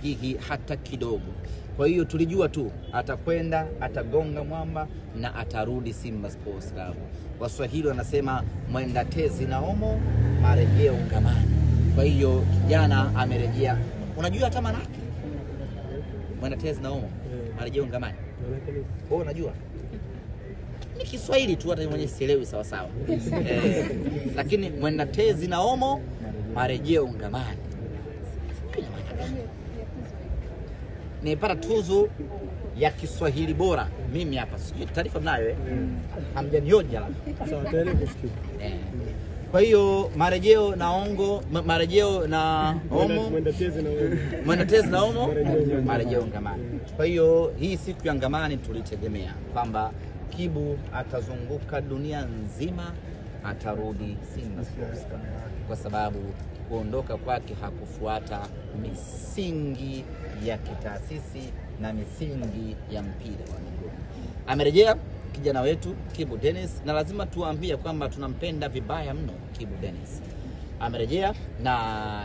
sahihi hata kidogo. Kwa hiyo tulijua tu atakwenda, atagonga mwamba na atarudi Simba Sports Club. Waswahili wanasema mwenda tezi na omo, marejeo ngamani. Kwa hiyo kijana amerejea. Unajua tamaa yake? Mwenda tezi na omo, marejeo ngamani. Oh, unajua? Ni Kiswahili tu, hata mwenye sielewi sawa sawa. Lakini mwenda tezi na omo, marejeo ngamani. Nipata tuzo ya Kiswahili bora mimi hapa, sijui taarifa mnayo hamjanionya Kwa hiyo marejeo na ongo, marejeo na omo, mwendetezi na omo, marejeo ngamani. Kwa hiyo hii siku ya ngamani tulitegemea kwamba Kibu atazunguka dunia nzima, atarudi Simba Sports Club, kwa sababu kuondoka kwake hakufuata misingi ya kitaasisi na misingi ya mpira wa miguu. Amerejea kijana wetu Kibu Dennis, na lazima tuambie kwamba tunampenda vibaya mno Kibu Dennis. Amerejea na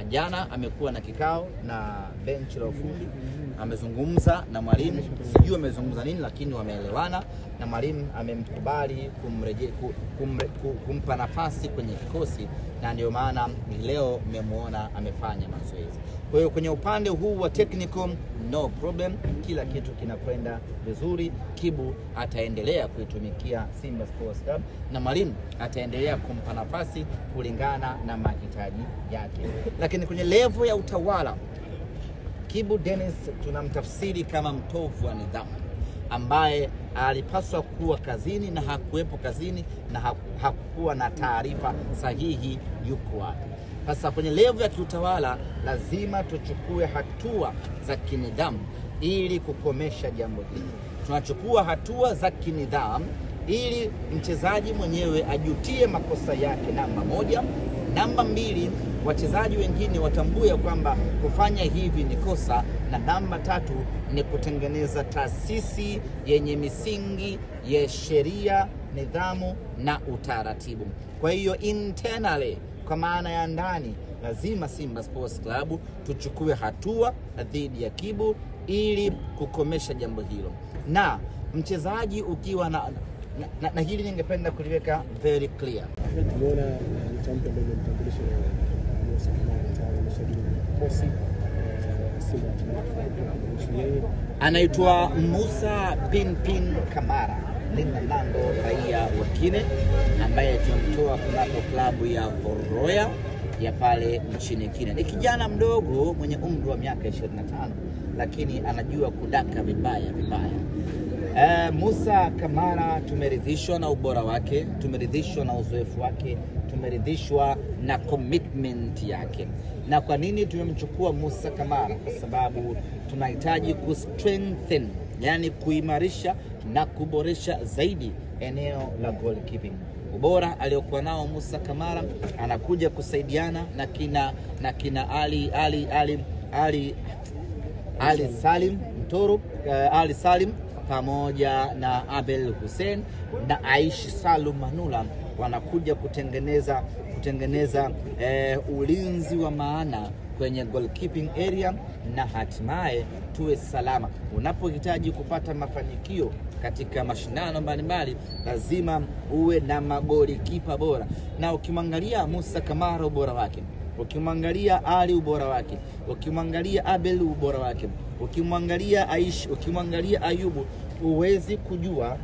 jana amekuwa na kikao na benchi la ufundi, amezungumza na mwalimu, sijui amezungumza nini, lakini wameelewana na mwalimu amemkubali kumpa nafasi kwenye kikosi, na ndio maana leo mmemwona amefanya mazoezi. Kwa hiyo kwenye upande huu wa technical no problem, kila kitu kinakwenda vizuri. Kibu ataendelea kuitumikia Simba Sports Club na mwalimu ataendelea kumpa nafasi kulingana na mahitaji yake. Lakini kwenye level ya utawala, Kibu Dennis tunamtafsiri kama mtovu wa nidhamu ambaye alipaswa kuwa kazini na hakuwepo kazini, na hakukuwa na taarifa sahihi yuko wapi. Sasa kwenye level ya kiutawala lazima tuchukue hatua za kinidhamu ili kukomesha jambo hili. Tunachukua hatua za kinidhamu ili mchezaji mwenyewe ajutie makosa yake, namba 1. Namba 2, wachezaji wengine watambue kwamba kufanya hivi ni kosa, na namba 3 ni kutengeneza taasisi yenye misingi ya sheria, nidhamu na utaratibu. Kwa hiyo internally, kwa maana ya ndani, lazima Simba Sports Club tuchukue hatua dhidi ya Kibu ili kukomesha jambo hilo. Na mchezaji ukiwa na hili ningependa kuliweka very clear. Tumeona mtamko mbele mtambulisho wa Moussa Camara mshiriki kosi Simba tunamshiriki, anaitwa Moussa Pinpin Camara, linalando raia wa Kine ambaye tunamtoa kunako klabu ya Voroya ya pale nchini Kenya. Ni kijana mdogo mwenye umri wa miaka 25, lakini anajua kudaka vibaya vibaya. Moussa Camara tumeridhishwa na ubora wake, tumeridhishwa na uzoefu wake, tumeridhishwa na commitment yake. Na kwa nini tumemchukua Moussa Camara? Kwa sababu tunahitaji kustrengthen, yani kuimarisha na kuboresha zaidi eneo la goalkeeping. Ubora aliyokuwa nao Moussa Camara anakuja kusaidiana na kina Ali Salim pamoja na Abel Hussein na Aisha Salum Manula, wanakuja kutengeneza ulinzi wa maana kwenye goalkeeping area, na hatimaye tuwe salama. Unapohitaji kupata mafanikio katika mashindano mbalimbali lazima uwe na magolikipa bora. Na ukimwangalia Moussa Camara ubora wake, ukimwangalia Ali ubora wake, ukimwangalia Abel ubora wake, ukimwangalia Aish, ukimwangalia Ayubu, uwezi kujua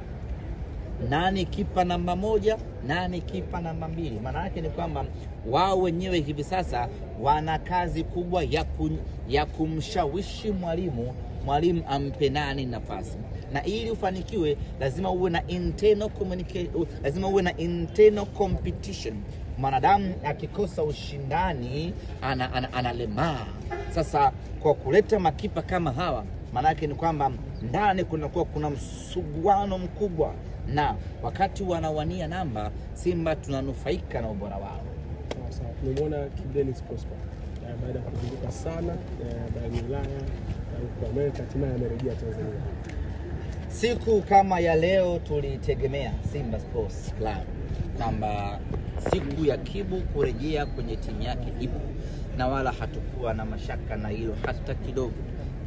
nani kipa namba 1, nani kipa namba 2. Maana yake ni kwamba wao wenyewe hivi sasa wana kazi kubwa ya kumshawishi mwalimu ampe nani nafasi. Na ili ufanikiwe lazima uwe na internal communication, lazima uwe na internal competition. Mwanadamu akikosa ushindani analemaa. Sasa kwa kuleta makipa kama hawa, maana yake ni kwamba ndani kuna msuguano mkubwa, na wakati wanawania namba, Simba tunanufaika na ubora wao. Sasa tumeona Kibu Dennis prosper baada ya kuzunguka sana barani Ulaya na kwa Amerika, hatimaye amerejea Tanzania. Siku kama ya leo tulitegemea Simba Sports Club kwamba siku ya Kibu kurejea kwenye timu yake ipo, na wala hatukuwa na mashaka na hilo hata kidogo.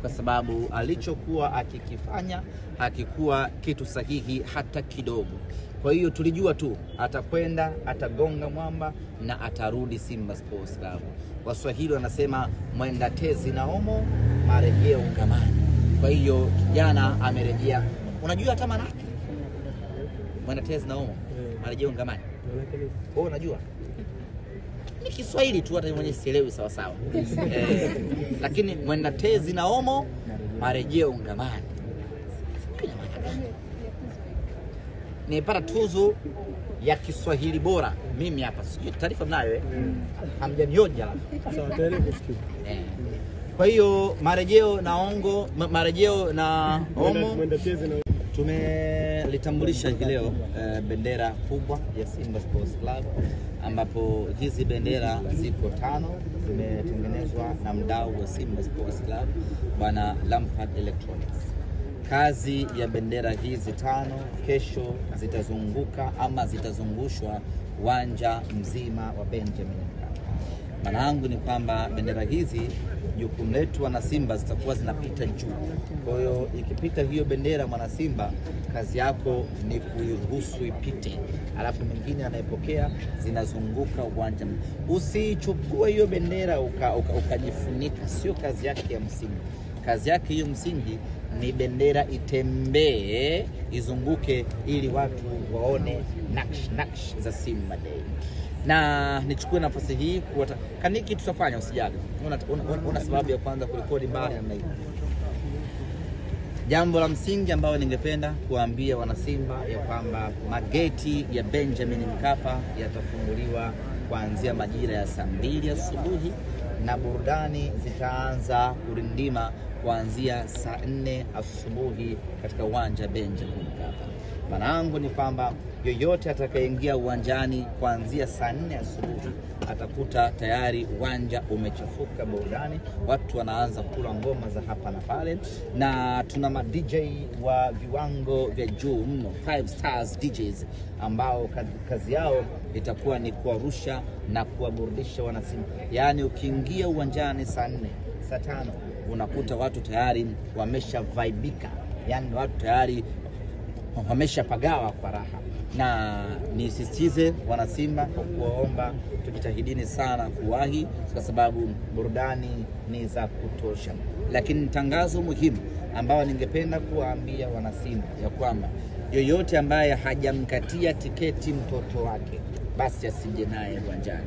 kwa sababu alichokuwa akikifanya hakikuwa kitu sahihi hata kidogo. Kwa hiyo tulijua tu atakwenda, atagonga mwamba na atarudi Simba Sports Club. Waswahili wanasema mwenda tezi na homo, marejeo kamani. Kwa hiyo kijana amerejea. Unajua hata maana yake? Mwenda tezi na homo, marejeo kamani. Oh, unajua? Ni Kiswahili tu, hata mwenye sielewi sawa sawa. Lakini mwenda tezi na homo, marejeo kamani. Nipata tuzo ya Kiswahili bora mimi hapa, sijui taarifa mnayo hamjanioja Kwa hiyo marejeo na ongo, marejeo na homo tumelitambulisha leo bendera kubwa ya Simba Sports Club, ambapo hizi bendera ziko 5 zimetengenezwa na mdau wa Simba Sports Club bwana Lamford Electronics. Kazi ya bendera hizi 5 kesho zitazunguka ama zitazungushwa uwanja mzima wa Benjamin Mkapa. Maana yangu ni kwamba bendera hizi jukumu letu na Simba zitakuwa zinapita juu. Kwa hiyo ikipita hiyo bendera, mwana Simba kazi yako ni kuiruhusu ipite. Alafu mwingine anayepokea zinazunguka uwanja. Usichukue hiyo bendera ukajifunika, sio kazi yake ya msingi. Kazi yake hiyo msingi ni bendera itembee, izunguke ili watu waone naksh za Simba Day. Na nichukue nafasi hii kaniki tutafanya usijali. Una sababu ya kwanza kurekodi mbali namna hii. Jambo la msingi ambao ningependa kuambia wana Simba ya kwamba mageti ya Benjamin Mkapa yatafunguliwa kuanzia majira ya 2 asubuhi na burudani zitaanza kurindima kuanzia 4 asubuhi katika uwanja Benjamin Mkapa. Manangu ni kwamba yoyote atakayeingia uwanjani kuanzia 4 asubuhi atakuta tayari uwanja umechafuka burudani, watu wanaanza kula ngoma za hapa na pale, na tuna ma DJ wa viwango vya juu mno, 5-star DJs ambao kazi yao itakuwa ni kuarusha na kuwaburudisha wana Simba. Yaani ukiingia uwanjani 4, 5 unakuta watu tayari wamesha vaibika, yani watu tayari wamesha pagawa kwa raha. Na nisisitize wana Simba kwa kuomba tujitahidini sana kuwahi kwa sababu burudani ni za kutosha. Lakini tangazo muhimu ambao ningependa kuambia wana Simba ya kwamba yoyote ambaye hajamkatia tiketi mtoto wake basi asije naye uwanjani.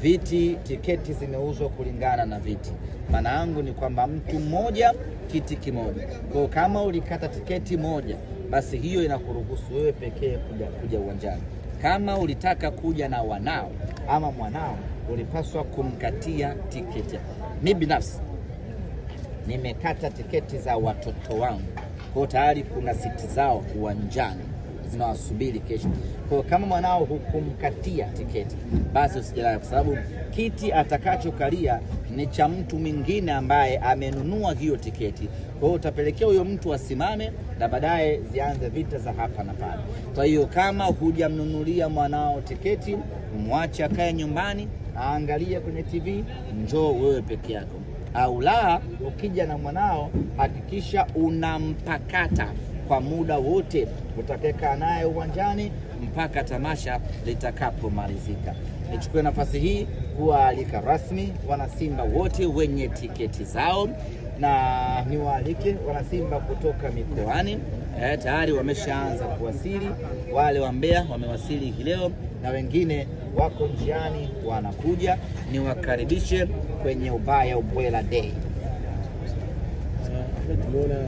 Viti, tiketi zimeuzwa kulingana na viti. Maana yangu ni kwamba mtu mmoja kiti kimoja. Kwa kama ulikata tiketi moja basi hiyo inakuruhusu wewe pekee kuja uwanjani. Kama ulitaka kuja na wanao ama mwanao ulipaswa kumkatia tiketi. Mimi binafsi nimekata tiketi za watoto wangu. Kwa tayari kuna siti zao uwanjani zinawasubiri kesho. Kwa kama mwanao hukumkatia tiketi basi usijali, kwa sababu kiti atakachokalia ni cha mtu mwingine ambaye amenunua hiyo tiketi. Kwa hiyo utapelekea huyo mtu asimame na baadaye zianze vita za hapa na pale. Kwa hiyo kama hujamnunulia mwanao tiketi, mwache akae nyumbani aangalia kwenye TV, njoo wewe peke yako. Au la, ukija na mwanao hakikisha unampakata kwa muda wote utakayekaa naye uwanjani mpaka tamasha litakapomalizika. Nichukue nafasi hii kuwaalika rasmi wana Simba wote wenye tiketi zao, na niwaalike wana Simba kutoka mikoani. Tayari wameshaanza kuwasili, wale wa Mbeya wamewasili leo na wengine wako njiani wanakuja. Niwakaribishe kwenye ubaya ubwela day.